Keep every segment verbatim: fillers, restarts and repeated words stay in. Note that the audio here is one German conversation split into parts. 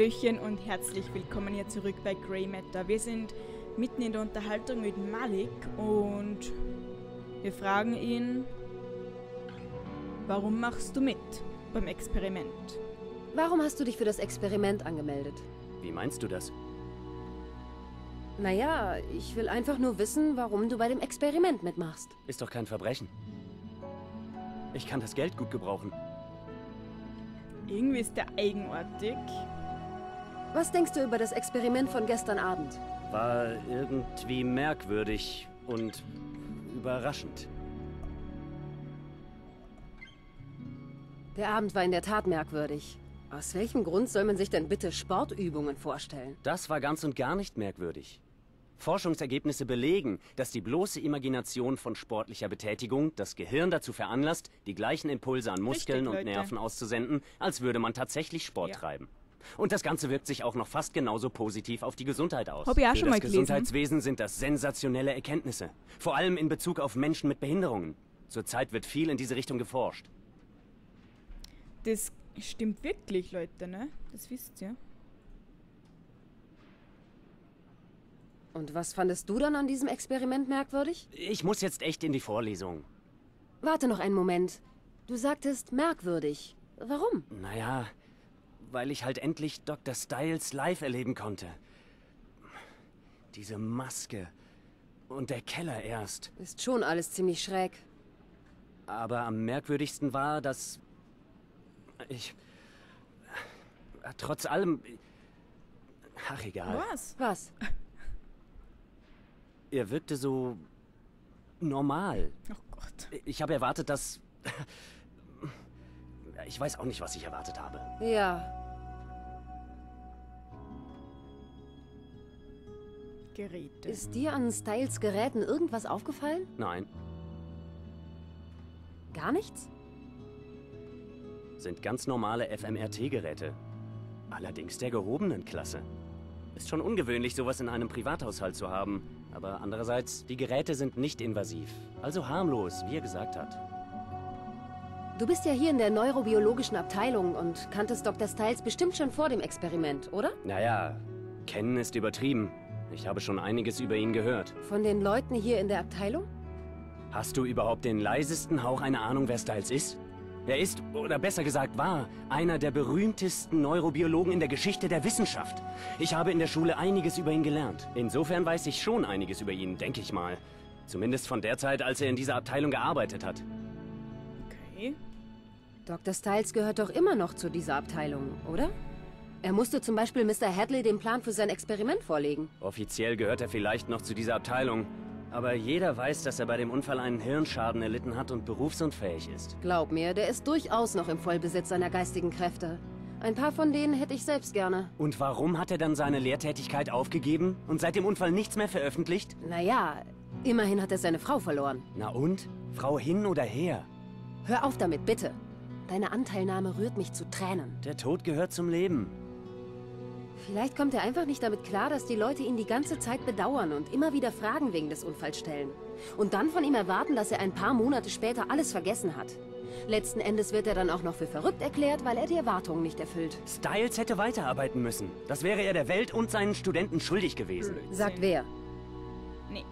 Hallöchen und herzlich willkommen hier zurück bei Grey Matter. Wir sind mitten in der Unterhaltung mit Malik und wir fragen ihn, warum machst du mit beim Experiment? Warum hast du dich für das Experiment angemeldet? Wie meinst du das? Naja, ich will einfach nur wissen, warum du bei dem Experiment mitmachst. Ist doch kein Verbrechen. Ich kann das Geld gut gebrauchen. Irgendwie ist der eigenartig. Was denkst du über das Experiment von gestern Abend? War irgendwie merkwürdig und überraschend. Der Abend war in der Tat merkwürdig. Aus welchem Grund soll man sich denn bitte Sportübungen vorstellen? Das war ganz und gar nicht merkwürdig. Forschungsergebnisse belegen, dass die bloße Imagination von sportlicher Betätigung das Gehirn dazu veranlasst, die gleichen Impulse an Muskeln Richtig, und Leute. Nerven auszusenden, als würde man tatsächlich Sport ja. treiben. Und das Ganze wirkt sich auch noch fast genauso positiv auf die Gesundheit aus. Hab ich auch Für schon das mal gelesen. Gesundheitswesen sind das sensationelle Erkenntnisse. Vor allem in Bezug auf Menschen mit Behinderungen. Zurzeit wird viel in diese Richtung geforscht. Das stimmt wirklich, Leute, ne? Das wisst ihr. Und was fandest du dann an diesem Experiment merkwürdig? Ich muss jetzt echt in die Vorlesung. Warte noch einen Moment. Du sagtest merkwürdig. Warum? Naja, weil ich halt endlich Doktor Styles live erleben konnte. Diese Maske und der Keller erst. Ist schon alles ziemlich schräg. Aber am merkwürdigsten war, dass... Ich... Trotz allem... Ach, egal. Was? Was? Er wirkte so... normal. Oh Gott. Ich habe erwartet, dass... Ich weiß auch nicht, was ich erwartet habe. Ja. Geräte. Ist dir an Styles Geräten irgendwas aufgefallen? Nein. Gar nichts? Sind ganz normale F M R T-Geräte. Allerdings der gehobenen Klasse. Ist schon ungewöhnlich, sowas in einem Privathaushalt zu haben. Aber andererseits, die Geräte sind nicht invasiv. Also harmlos, wie er gesagt hat. Du bist ja hier in der neurobiologischen Abteilung und kanntest Doktor Styles bestimmt schon vor dem Experiment, oder? Naja, kennen ist übertrieben. Ich habe schon einiges über ihn gehört. Von den Leuten hier in der Abteilung? Hast du überhaupt den leisesten Hauch einer Ahnung, wer Styles ist? Er ist, oder besser gesagt war, einer der berühmtesten Neurobiologen in der Geschichte der Wissenschaft. Ich habe in der Schule einiges über ihn gelernt. Insofern weiß ich schon einiges über ihn, denke ich mal. Zumindest von der Zeit, als er in dieser Abteilung gearbeitet hat. Okay. Doktor Styles gehört doch immer noch zu dieser Abteilung, oder? Er musste zum Beispiel Mister Hadley den Plan für sein Experiment vorlegen. Offiziell gehört er vielleicht noch zu dieser Abteilung. Aber jeder weiß, dass er bei dem Unfall einen Hirnschaden erlitten hat und berufsunfähig ist. Glaub mir, der ist durchaus noch im Vollbesitz seiner geistigen Kräfte. Ein paar von denen hätte ich selbst gerne. Und warum hat er dann seine Lehrtätigkeit aufgegeben und seit dem Unfall nichts mehr veröffentlicht? Naja, immerhin hat er seine Frau verloren. Na und? Frau hin oder her? Hör auf damit, bitte. Deine Anteilnahme rührt mich zu Tränen. Der Tod gehört zum Leben. Vielleicht kommt er einfach nicht damit klar, dass die Leute ihn die ganze Zeit bedauern und immer wieder Fragen wegen des Unfalls stellen. Und dann von ihm erwarten, dass er ein paar Monate später alles vergessen hat. Letzten Endes wird er dann auch noch für verrückt erklärt, weil er die Erwartungen nicht erfüllt. Styles hätte weiterarbeiten müssen. Das wäre er der Welt und seinen Studenten schuldig gewesen. Sagt wer? Nee.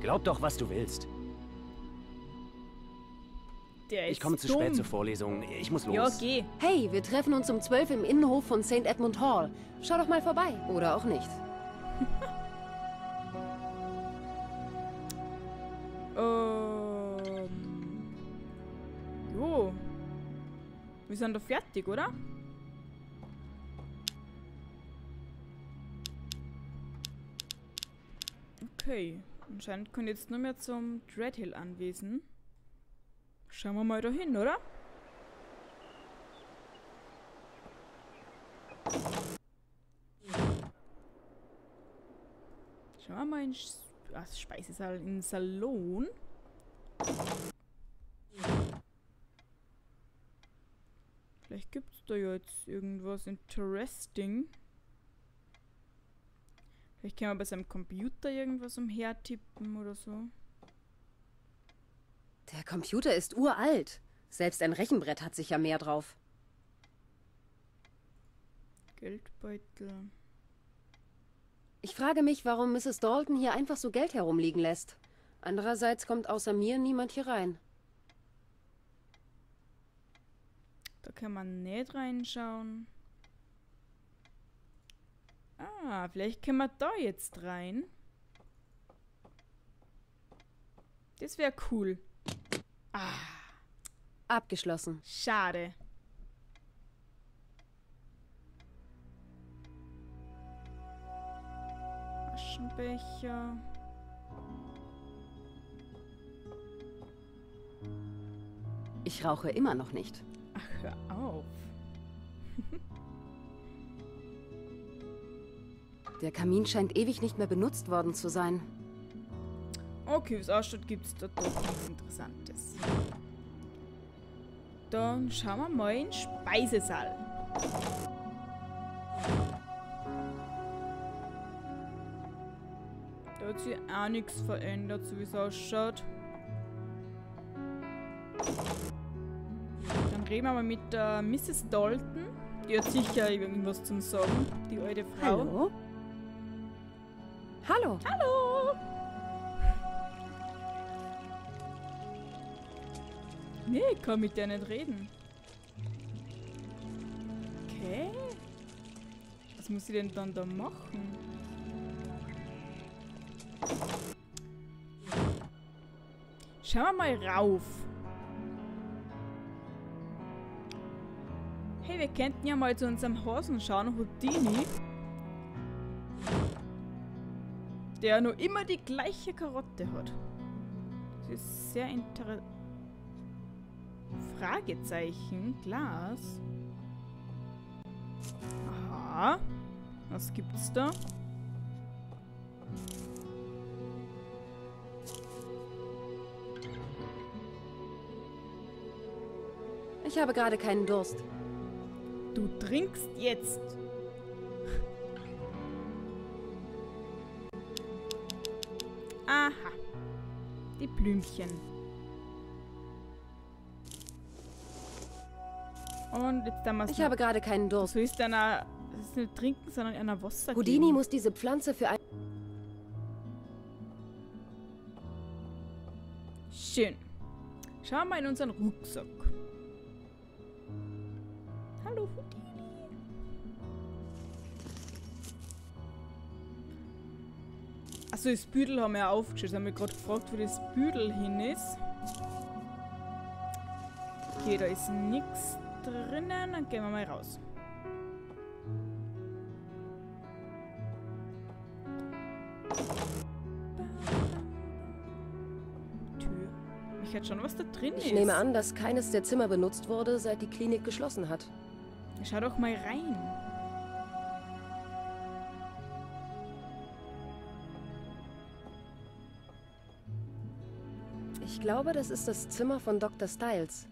Glaub doch, was du willst. Der ist ich komme zu dumm. spät zur Vorlesung. Ich muss los. Ja, okay. Hey, wir treffen uns um zwölf im Innenhof von Sankt Edmund Hall. Schau doch mal vorbei. Oder auch nicht. ähm. Jo. Wir sind doch fertig, oder? Okay. Anscheinend können wir jetzt nur mehr zum Dreadhill-Anwesen. Schauen wir mal dahin, oder? Schauen wir mal in den Speisesaal, in den Salon. Vielleicht gibt es da ja jetzt irgendwas interesting. Vielleicht können wir bei seinem Computer irgendwas umhertippen oder so. Der Computer ist uralt. Selbst ein Rechenbrett hat sicher mehr drauf. Geldbeutel. Ich frage mich, warum Misses Dalton hier einfach so Geld herumliegen lässt. Andererseits kommt außer mir niemand hier rein. Da kann man nicht reinschauen. Ah, vielleicht können wir da jetzt rein. Das wäre cool. Ah. Abgeschlossen. Schade. Aschenbecher. Ich rauche immer noch nicht. Ach, hör auf. Der Kamin scheint ewig nicht mehr benutzt worden zu sein. Okay, was Ausstatt gibt es dort doch nichts Interessantes. Dann schauen wir mal in den Speisesaal. Da hat sich auch nichts verändert, so wie es ausschaut. Dann reden wir mal mit der Misses Dalton. Die hat sicher irgendwas zum Sagen, die alte Frau. Hallo? Hallo! Hallo! Nee, ich kann mit der nicht reden. Okay. Was muss ich denn dann da machen? Schauen wir mal rauf. Hey, wir könnten ja mal zu unserem Hasen schauen, Houdini. Der nur immer die gleiche Karotte hat. Das ist sehr interessant. Fragezeichen, Glas. Aha. Was gibt's da? Ich habe gerade keinen Durst. Du trinkst jetzt. Aha. Die Blümchen. Und jetzt da ich habe gerade keinen Durst. So ist einer, das ist nicht trinken, sondern einer Wasser. Houdini geben. Muss diese Pflanze für ein... Schön. Schauen wir mal in unseren Rucksack. Hallo Houdini. Achso, das Büdel haben wir ja aufgeschrieben. Haben wir gerade gefragt, wo das Büdel hin ist. Okay, da ist nichts drinnen, dann gehen wir mal raus. Tür. Ich hätte schon was da drin ist. Ich nehme an, dass keines der Zimmer benutzt wurde, seit die Klinik geschlossen hat. Schau doch mal rein. Ich glaube, das ist das Zimmer von Doktor Styles.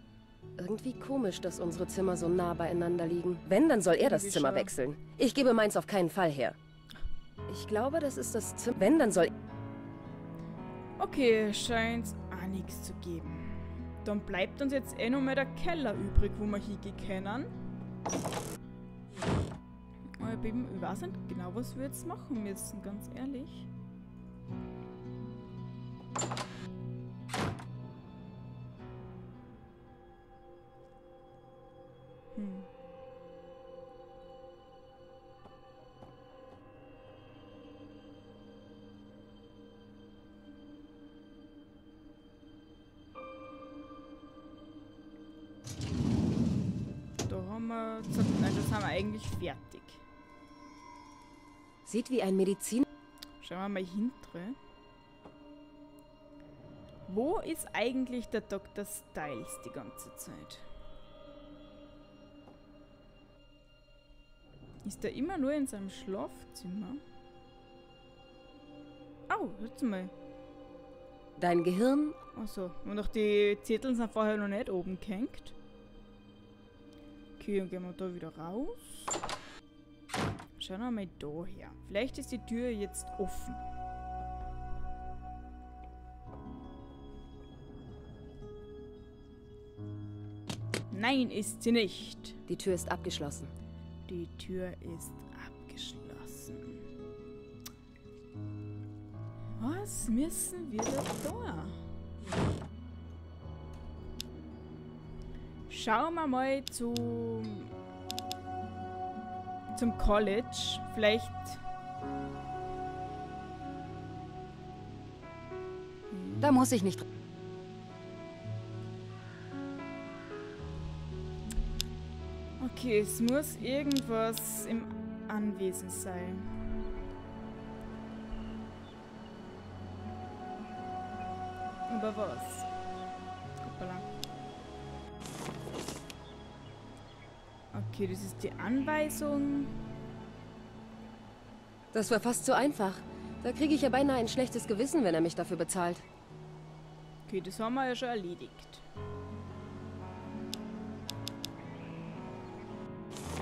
Irgendwie komisch, dass unsere Zimmer so nah beieinander liegen. Wenn, dann soll er das Zimmer wechseln. Ich gebe meins auf keinen Fall her. Ich glaube, das ist das Zimmer... Wenn, dann soll... Okay, scheint's auch nichts zu geben. Dann bleibt uns jetzt eh nur mehr der Keller übrig, wo wir hingehen können. Ich weiß nicht genau, was wir jetzt machen müssen, ganz ehrlich. Nein, das haben wir eigentlich fertig. Sieht wie ein Medizin... Schauen wir mal hintere. Wo ist eigentlich der Doktor Styles die ganze Zeit? Ist er immer nur in seinem Schlafzimmer? Au, hört mal. Dein Gehirn... Achso, und auch die Zettel sind vorher noch nicht oben gehängt. Okay, dann gehen wir da wieder raus. Schauen wir mal da her. Vielleicht ist die Tür jetzt offen. Nein, ist sie nicht. Die Tür ist abgeschlossen. Die Tür ist abgeschlossen. Was müssen wir da? Schauen wir mal zum, zum College. Vielleicht... Da muss ich nicht... Okay, es muss irgendwas im Anwesen sein. Aber was? Hoppala. Okay, das ist die Anweisung. Das war fast zu einfach. Da kriege ich ja beinahe ein schlechtes Gewissen, wenn er mich dafür bezahlt. Okay, das haben wir ja schon erledigt.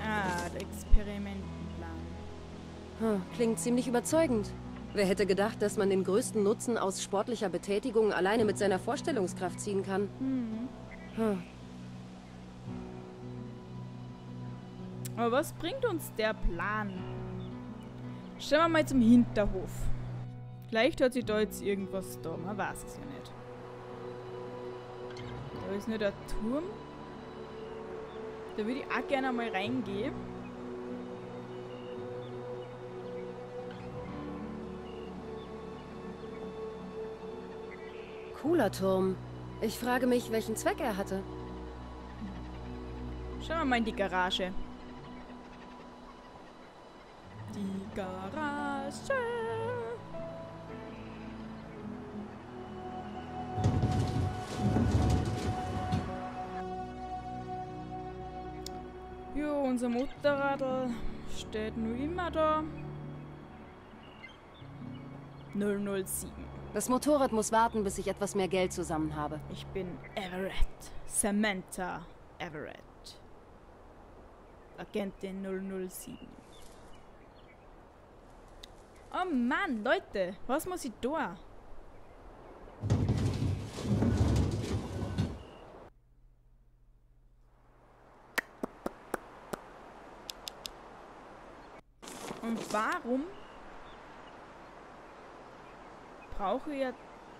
Ah, der Experimentenplan. Hm, klingt ziemlich überzeugend. Wer hätte gedacht, dass man den größten Nutzen aus sportlicher Betätigung alleine mit seiner Vorstellungskraft ziehen kann? Mhm. Hm. Aber was bringt uns der Plan? Schauen wir mal zum Hinterhof. Vielleicht hat sich da jetzt irgendwas da, man weiß es ja nicht. Da ist nur der Turm. Da würde ich auch gerne mal reingehen. Cooler Turm. Ich frage mich, welchen Zweck er hatte. Schauen wir mal in die Garage. Die Garage. Jo, unser Motorradl steht nur immer da. null null sieben. Das Motorrad muss warten, bis ich etwas mehr Geld zusammen habe. Ich bin Everett. Samantha Everett. Agentin null null sieben. Oh Mann, Leute, was muss ich da? Und warum brauche ich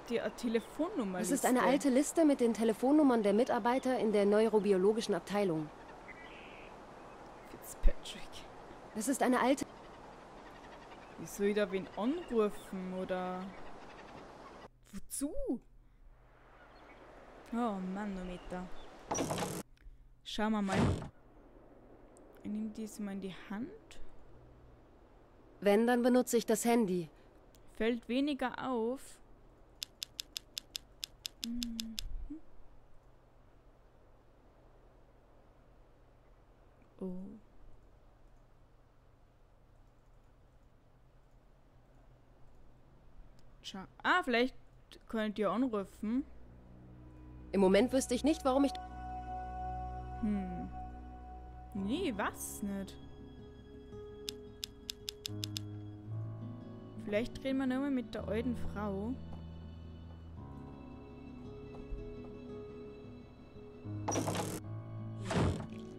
die Telefonnummer? Es ist eine alte Liste mit den Telefonnummern der Mitarbeiter in der neurobiologischen Abteilung. Fitzpatrick. Es ist eine alte... Wie soll ich da wen anrufen, oder... Wozu? Oh Manometer. Schauen wir mal. Ich nehme dies mal in die Hand. Wenn, dann benutze ich das Handy. Fällt weniger auf. Mhm. Oh. Schau. Ah, vielleicht könnt ihr anrufen. Im Moment wüsste ich nicht, warum ich... Hm. Nee, was nicht. Vielleicht reden wir nochmal mit der alten Frau.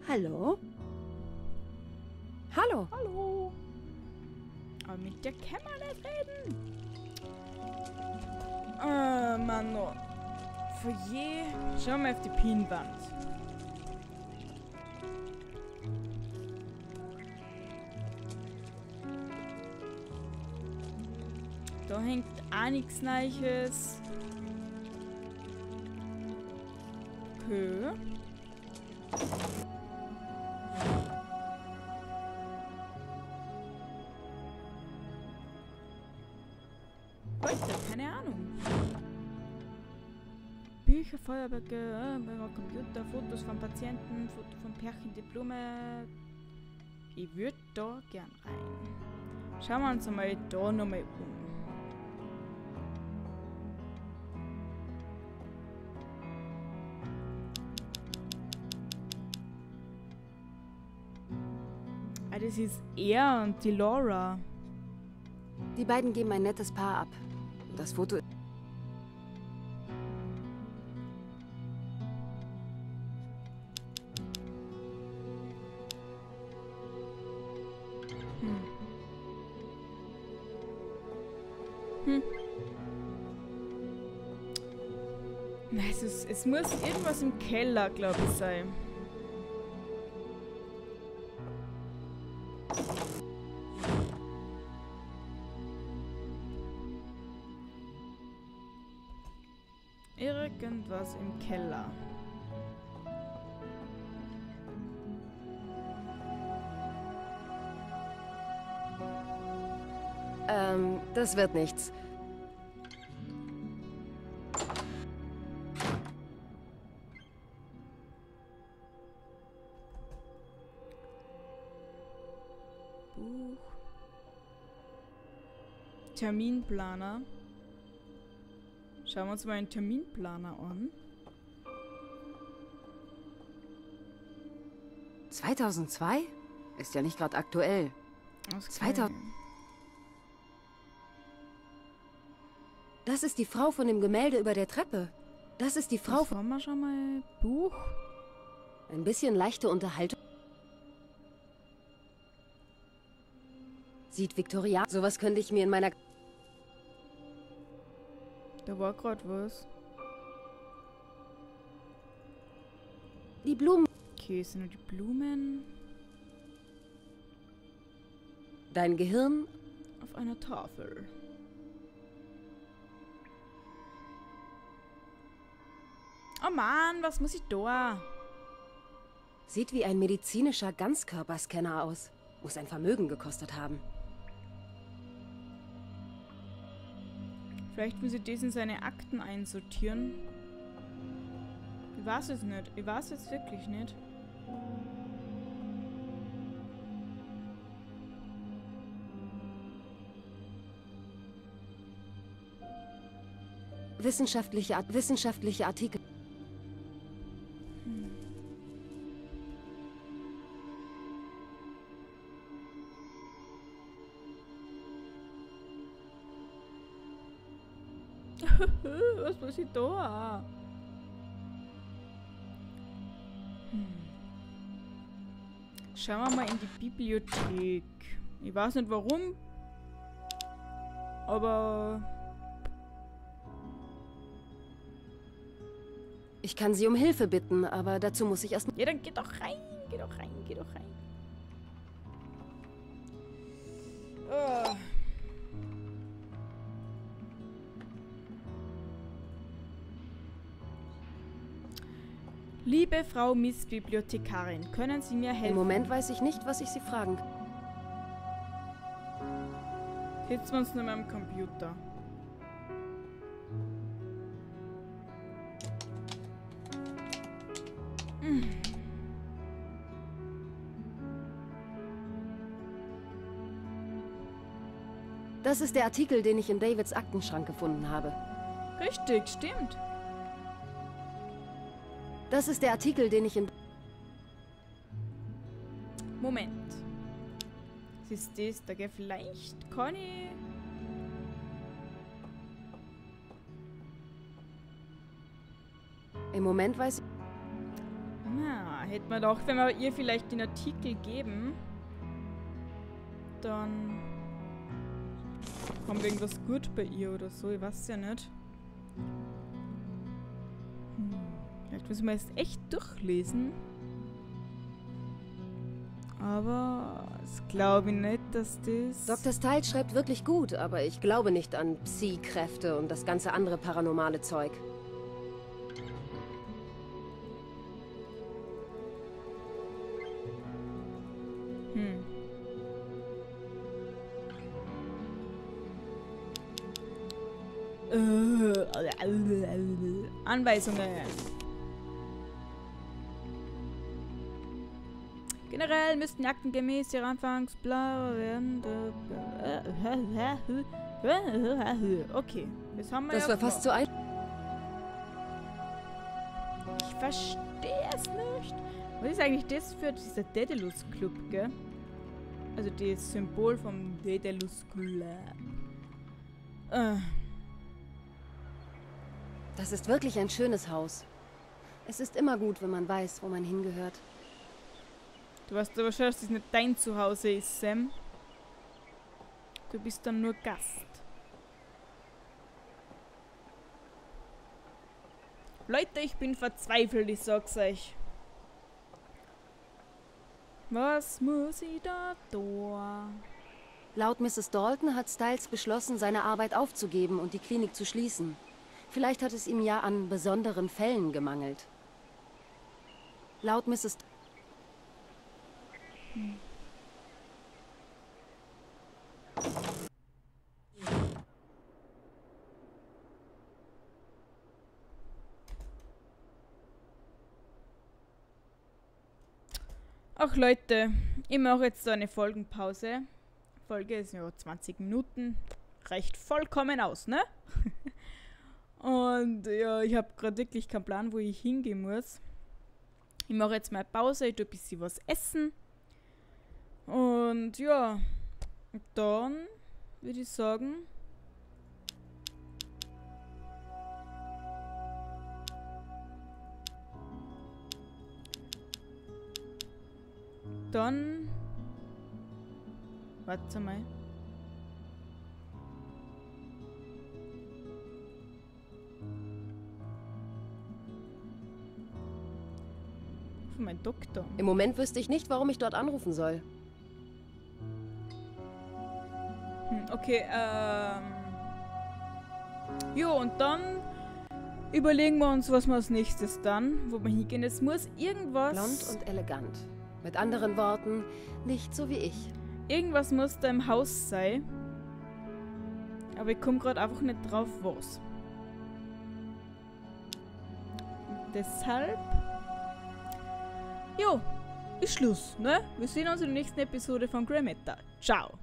Hallo? Hallo? Hallo? Aber mit der kann man nicht reden. Oh Mann, oh. Foyer. Schauen wir auf die Pinnwand. Da hängt auch nichts Neues. Okay. Leute, keine Ahnung. Bücher, Feuerwerke, Computer, Fotos von Patienten, Fotos von Pärchen, Diplome. Ich würde da gern rein. Schauen wir uns mal da nochmal um. Das ist er und die Laura. Die beiden geben ein nettes Paar ab. Das Foto ist... Hm. Es, ist, es muss irgendwas im Keller, glaube ich, sein. Irgendwas im Keller. Ähm, das wird nichts. Buch. Terminplaner. Schauen wir uns mal einen Terminplaner an. zweitausendzwei? Ist ja nicht gerade aktuell. Okay. Das ist die Frau von dem Gemälde über der Treppe. Das ist die Frau von... Wir schon mal Buch. Ein bisschen leichte Unterhaltung. Sieht Victoria... Sowas könnte ich mir in meiner... Da war gerade was. Die Blumen. Okay, sind nur die Blumen. Dein Gehirn auf einer Tafel. Oh Mann, was muss ich da? Sieht wie ein medizinischer Ganzkörperscanner aus. Muss ein Vermögen gekostet haben. Vielleicht müssen sie das in seine Akten einsortieren. Ich weiß es nicht. Ich weiß es wirklich nicht. Wissenschaftliche, Art wissenschaftliche Artikel. Hm. Was muss ich da? Hm. Schauen wir mal in die Bibliothek. Ich weiß nicht warum, aber ich kann sie um Hilfe bitten, aber dazu muss ich erst... Ja, dann geh doch rein, geh doch rein, geh doch rein. Oh. Liebe Frau Miss Bibliothekarin, können Sie mir helfen? Im Moment weiß ich nicht, was ich Sie fragen kann. Hitzen wir uns nur mit dem Computer. Das ist der Artikel, den ich in Davids Aktenschrank gefunden habe. Richtig, stimmt. Das ist der Artikel, den ich in... Moment. Was ist das da? Vielleicht kann ich... Im Moment weiß ich... Na, hätte man doch, wenn wir ihr vielleicht den Artikel geben, dann... Kommt irgendwas gut bei ihr oder so, ich weiß ja nicht. Hm. Vielleicht müssen wir es echt durchlesen. Aber ich glaube nicht, dass das... Doktor Styles schreibt wirklich gut, aber ich glaube nicht an Psi-Kräfte und das ganze andere paranormale Zeug. Hm. Anweisungen. Generell müssten Akten gemäß ihrer Anfangsblau werden. Okay, das haben wir. Das ja war fast zu alt. Ich verstehe es nicht. Was ist eigentlich das für dieser Daedalus Club, gell? Also das Symbol vom Daedalus Club. Äh. Das ist wirklich ein schönes Haus. Es ist immer gut, wenn man weiß, wo man hingehört. Du weißt aber schon, dass es nicht dein Zuhause ist, Sam. Du bist dann nur Gast. Leute, ich bin verzweifelt, ich sag's euch. Was muss ich da tun? Laut Misses Dalton hat Styles beschlossen, seine Arbeit aufzugeben und die Klinik zu schließen. Vielleicht hat es ihm ja an besonderen Fällen gemangelt. Laut Misses Hm. Ach Leute, ich mache jetzt so eine Folgenpause. Folge ist nur zwanzig Minuten. Reicht vollkommen aus, ne? Und ja, ich habe gerade wirklich keinen Plan, wo ich hingehen muss. Ich mache jetzt mal Pause, ich tue ein bisschen was essen. Und ja, dann würde ich sagen... Dann... Warte mal. Für meinen Doktor. Im Moment wüsste ich nicht, warum ich dort anrufen soll. Hm, okay, ähm... jo, und dann... überlegen wir uns, was wir als nächstes dann... wo wir hingehen. Es muss irgendwas... Blond und elegant. Mit anderen Worten, nicht so wie ich. Irgendwas muss da im Haus sein. Aber ich komme gerade einfach nicht drauf, was. Und deshalb... Jo, ist Schluss, ne? Wir sehen uns in der nächsten Episode von Grey Matter. Ciao!